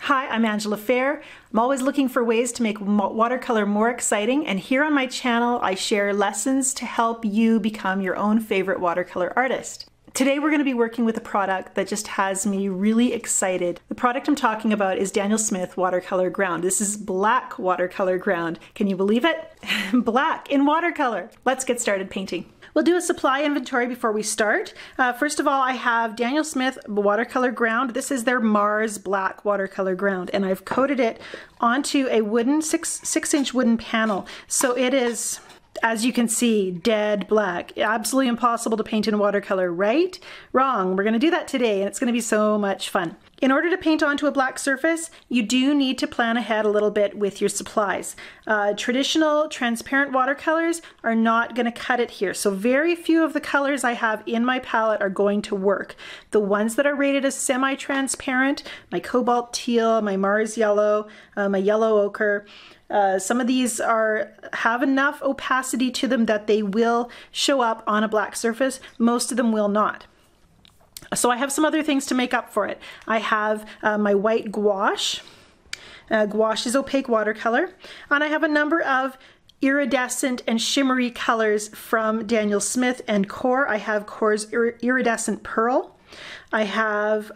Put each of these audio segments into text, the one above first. Hi, I'm Angela Fehr. I'm always looking for ways to make watercolor more exciting, and here on my channel I share lessons to help you become your own favorite watercolor artist. Today we're going to be working with a product that just has me really excited. The product I'm talking about is Daniel Smith watercolor ground. This is black watercolor ground. Can you believe it? Black in watercolor. Let's get started painting. We'll do a supply inventory before we start. First of all, I have Daniel Smith watercolor ground. This is their Mars black watercolor ground, and I've coated it onto a wooden six inch wooden panel. So it is, as you can see, dead black. Absolutely impossible to paint in watercolor, right? Wrong. We're going to do that today, and it's going to be so much fun. In order to paint onto a black surface, you do need to plan ahead a little bit with your supplies. Traditional transparent watercolors are not going to cut it here, so very few of the colors I have in my palette are going to work. The ones that are rated as semi-transparent, my cobalt teal, my Mars yellow, my yellow ochre, some of these have enough opacity to them that they will show up on a black surface. Most of them will not. So I have some other things to make up for it. I have my white gouache. Gouache is opaque watercolor. And I have a number of iridescent and shimmery colors from Daniel Smith and Core. I have Core's Iridescent Pearl. I have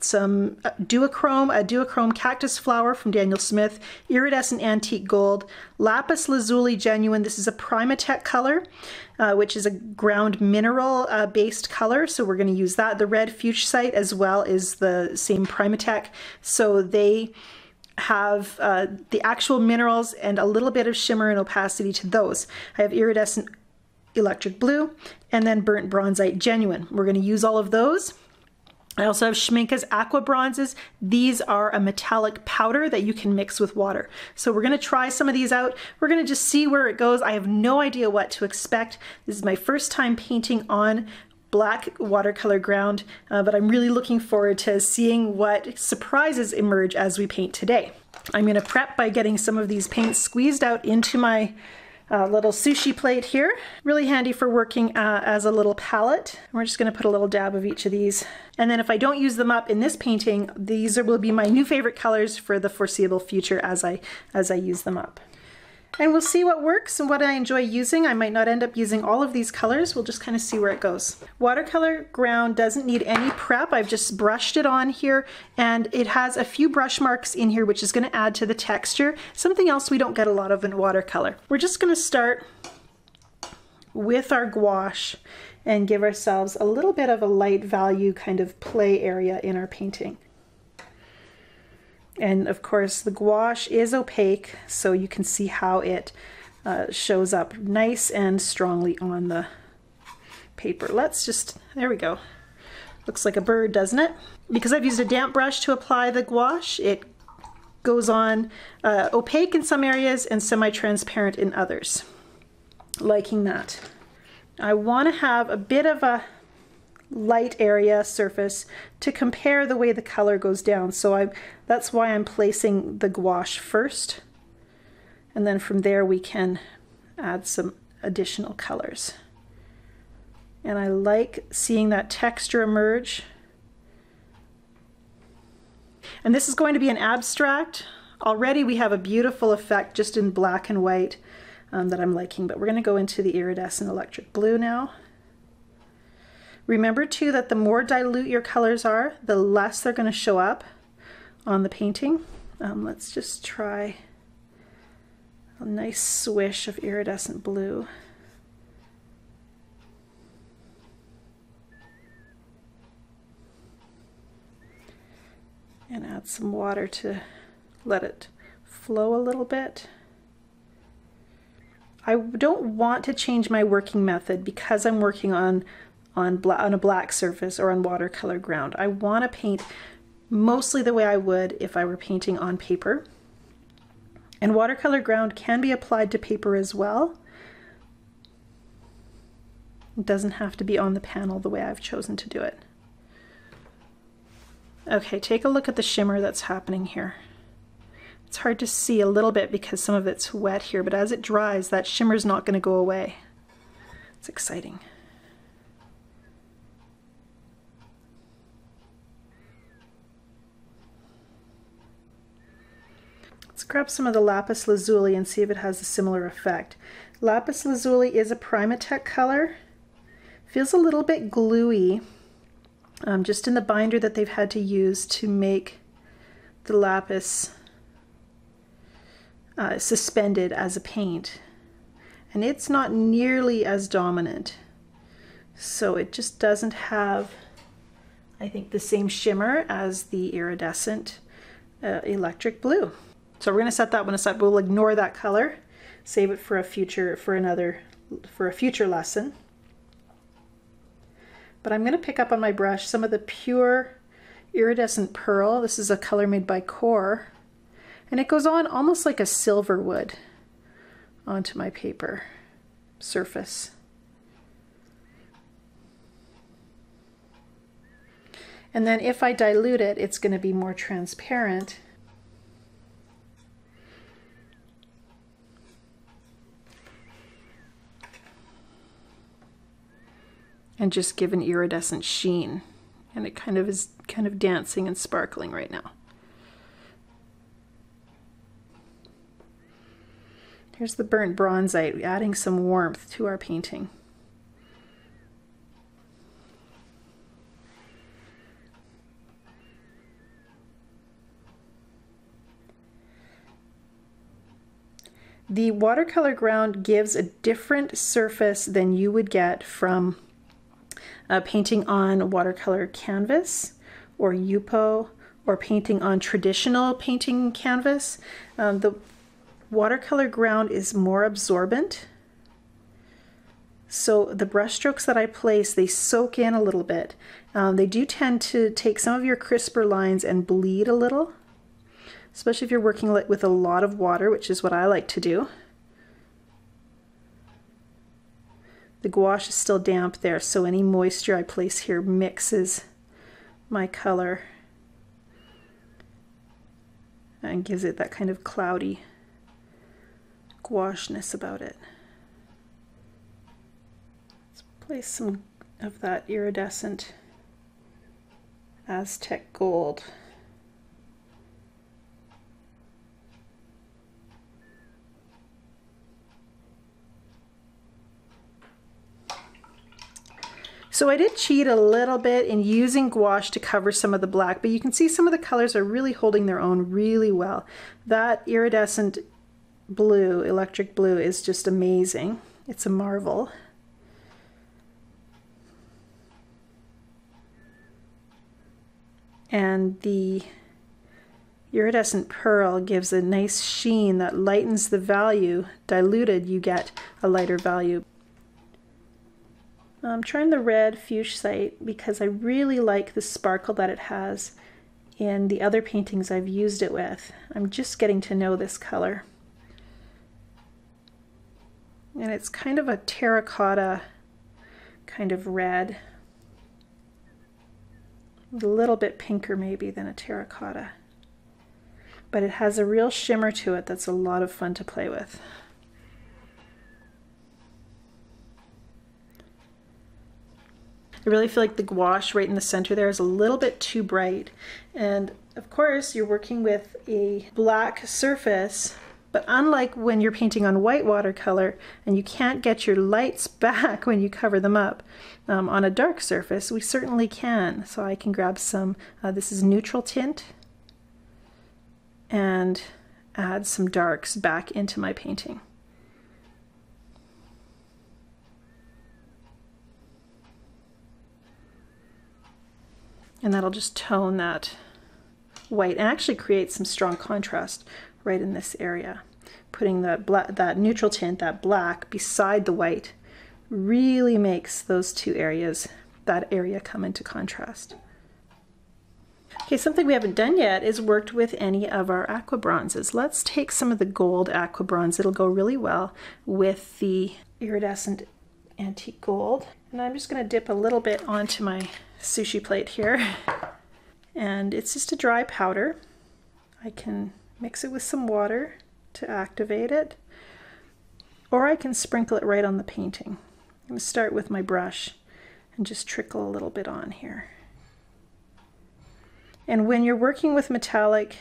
some duochrome, a duochrome cactus flower from Daniel Smith, Iridescent Antique Gold, Lapis Lazuli Genuine. This is a Primatek color, which is a ground mineral based color, so we're going to use that. The Red Fuchsite as well is the same Primatek, so they have the actual minerals and a little bit of shimmer and opacity to those. I have Iridescent Electric Blue, and then Burnt Bronzite Genuine. We're going to use all of those. I also have Schmincke's Aqua Bronzes. These are a metallic powder that you can mix with water. So we're going to try some of these out. We're going to just see where it goes. I have no idea what to expect. This is my first time painting on black watercolor ground, but I'm really looking forward to seeing what surprises emerge as we paint today. I'm going to prep by getting some of these paints squeezed out into my little sushi plate here. Really handy for working as a little palette. We're just going to put a little dab of each of these. And then if I don't use them up in this painting, these will be my new favorite colors for the foreseeable future as I use them up. And we'll see what works and what I enjoy using. I might not end up using all of these colors. We'll just kind of see where it goes. Watercolor ground doesn't need any prep. I've just brushed it on here, and it has a few brush marks in here, which is going to add to the texture. Something else we don't get a lot of in watercolor. We're just going to start with our gouache and give ourselves a little bit of a light value kind of play area in our painting. And of course the gouache is opaque, so you can see how it shows up nice and strongly on the paper. Let's just, there we go. Looks like a bird, doesn't it? Because I've used a damp brush to apply the gouache, it goes on opaque in some areas and semi-transparent in others. Liking that. I want to have a bit of a light area surface to compare the way the color goes down, so that's why I'm placing the gouache first, and then from there we can add some additional colors. And I like seeing that texture emerge. And this is going to be an abstract. Already we have a beautiful effect just in black and white that I'm liking, but we're going to go into the Iridescent Electric Blue now. Remember too that the more dilute your colors are, the less they're going to show up on the painting. Let's just try a nice swish of iridescent blue. And add some water to let it flow a little bit. I don't want to change my working method because I'm working on a black surface or on watercolor ground. I want to paint mostly the way I would if I were painting on paper. And watercolor ground can be applied to paper as well. It doesn't have to be on the panel the way I've chosen to do it. Okay, take a look at the shimmer that's happening here. It's hard to see a little bit because some of it's wet here, but as it dries, that shimmer's not going to go away. It's exciting. grab some of the lapis lazuli and see if it has a similar effect. Lapis lazuli is a Primatek color. Feels a little bit gluey, just in the binder that they've had to use to make the lapis suspended as a paint. And it's not nearly as dominant, so it just doesn't have, I think, the same shimmer as the iridescent electric blue. So we're going to set that one aside. We'll ignore that color, save it for a future for a future lesson. But I'm going to pick up on my brush some of the pure iridescent pearl. This is a color made by Core, and it goes on almost like a silver would onto my paper surface. And then if I dilute it, it's going to be more transparent. And just give an iridescent sheen. And it kind of is dancing and sparkling right now. Here's the burnt bronzite, adding some warmth to our painting. The watercolor ground gives a different surface than you would get from painting on watercolor canvas or Yupo, or painting on traditional painting canvas. The watercolor ground is more absorbent, so the brush strokes that I place, they soak in a little bit. They do tend to take some of your crisper lines and bleed a little, especially if you're working with a lot of water, which is what I like to do. The gouache is still damp there, so any moisture I place here mixes my color and gives it that kind of cloudy gouache-ness about it. Let's place some of that iridescent Aztec gold. So I did cheat a little bit in using gouache to cover some of the black, but you can see some of the colors are really holding their own really well. That iridescent blue, electric blue, is just amazing. It's a marvel. And the iridescent pearl gives a nice sheen that lightens the value. Diluted, you get a lighter value. I'm trying the red fuchsite because I really like the sparkle that it has in the other paintings I've used it with. I'm just getting to know this color. And it's kind of a terracotta kind of red. A little bit pinker maybe than a terracotta. But it has a real shimmer to it that's a lot of fun to play with. I really feel like the gouache right in the center there is a little bit too bright. And of course, you're working with a black surface, but unlike when you're painting on white watercolor and you can't get your lights back when you cover them up, on a dark surface, we certainly can. So I can grab some, this is Neutral Tint, and add some darks back into my painting. And that'll just tone that white and actually create some strong contrast right in this area. Putting that neutral tint, that black, beside the white really makes those two areas, that area, come into contrast. Okay, something we haven't done yet is worked with any of our aqua bronzes. Let's take some of the gold aqua bronze. It'll go really well with the iridescent antique gold. And I'm just going to dip a little bit onto my sushi plate here, and it's just a dry powder. I can mix it with some water to activate it, or I can sprinkle it right on the painting. I'm going to start with my brush and just trickle a little bit on here. And when you're working with metallic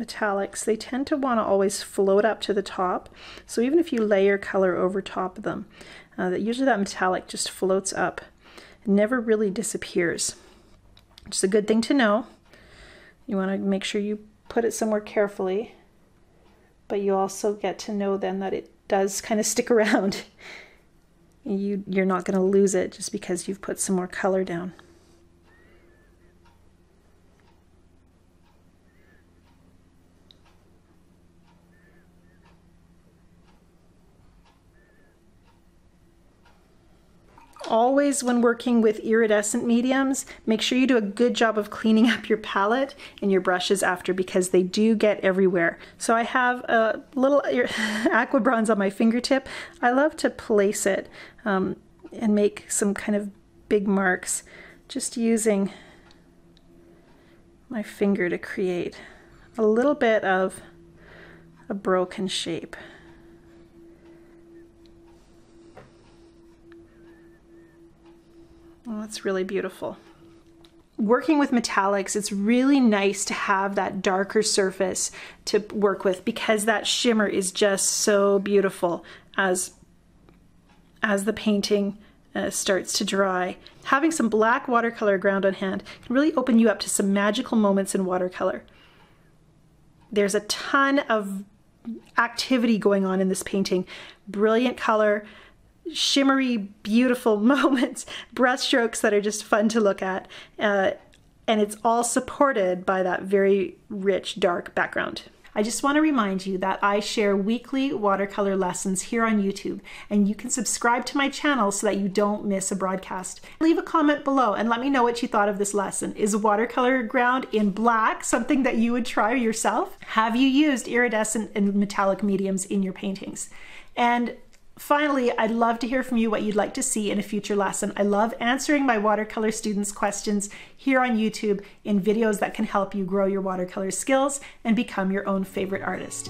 metallics, they tend to want to always float up to the top. So even if you layer color over top of them, usually that metallic just floats up. It never really disappears. It's a good thing to know. You want to make sure you put it somewhere carefully, but you also get to know then that it does kind of stick around. You're not going to lose it just because you've put some more color down. Always, when working with iridescent mediums, make sure you do a good job of cleaning up your palette and your brushes after, because they do get everywhere. So I have a little aqua bronze on my fingertip. I love to place it and make some kind of big marks, just using my finger to create a little bit of a broken shape. Oh, it's really beautiful. Working with metallics, it's really nice to have that darker surface to work with, because that shimmer is just so beautiful as the painting starts to dry. Having some black watercolor ground on hand can really open you up to some magical moments in watercolor. There's a ton of activity going on in this painting. Brilliant color, shimmery, beautiful moments, brushstrokes that are just fun to look at, and it's all supported by that very rich, dark background. I just want to remind you that I share weekly watercolor lessons here on YouTube, and you can subscribe to my channel so that you don't miss a broadcast. Leave a comment below and let me know what you thought of this lesson. Is watercolor ground in black something that you would try yourself? Have you used iridescent and metallic mediums in your paintings? And finally, I'd love to hear from you what you'd like to see in a future lesson. I love answering my watercolor students' questions here on YouTube in videos that can help you grow your watercolor skills and become your own favorite artist.